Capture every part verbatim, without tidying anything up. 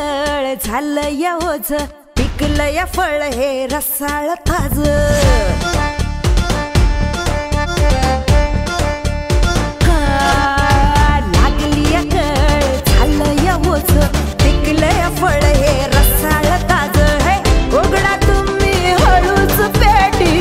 गोंधळ झालं या ओझ पिकलं या फळ हे रसाळ ताज लागली या कळ झालं या ओझ पिकलं या फळ हे रसाळ ताज हे उघडा तुम्ही हळूच पेटी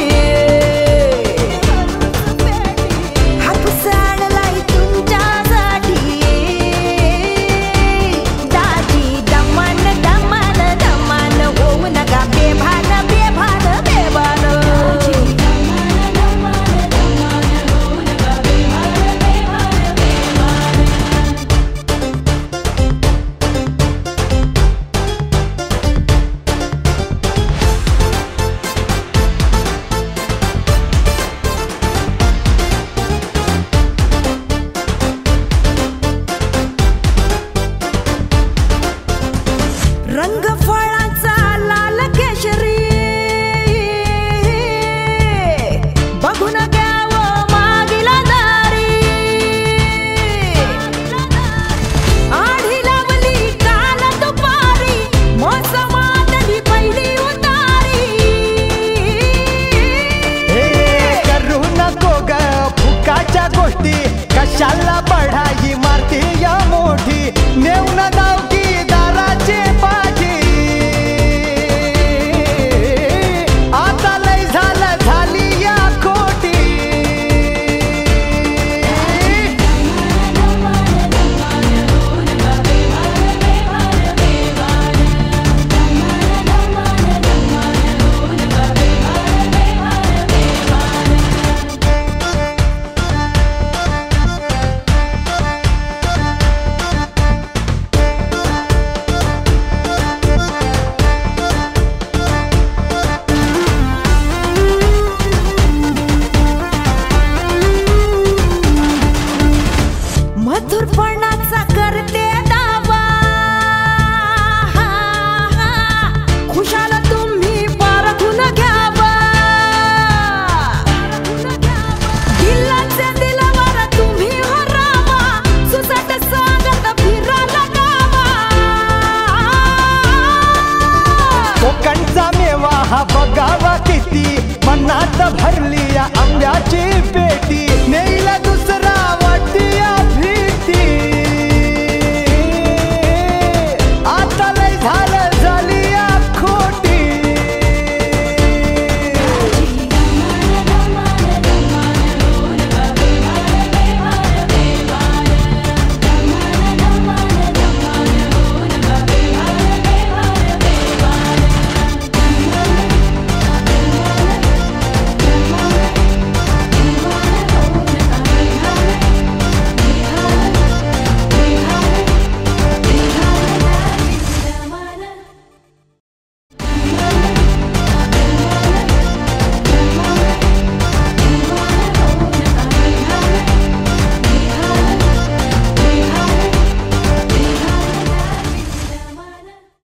भरली